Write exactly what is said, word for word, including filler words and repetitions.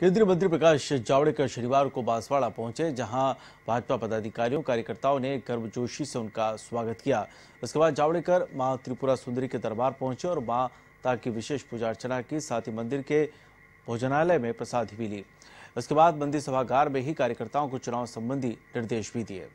केंद्रीय मंत्री प्रकाश जावेड़कर शनिवार को बांसवाड़ा पहुंचे, जहां भाजपा पदाधिकारियों कार्यकर्ताओं ने गर्मजोशी से उनका स्वागत किया। इसके बाद जावेड़कर मां त्रिपुरा सुंदरी के दरबार पहुंचे और माता की विशेष पूजा अर्चना की, साथ ही मंदिर के भोजनालय में प्रसाद भी ली। इसके बाद मंदिर सभागार में ही कार्यकर्ताओं को चुनाव संबंधी निर्देश भी दिए।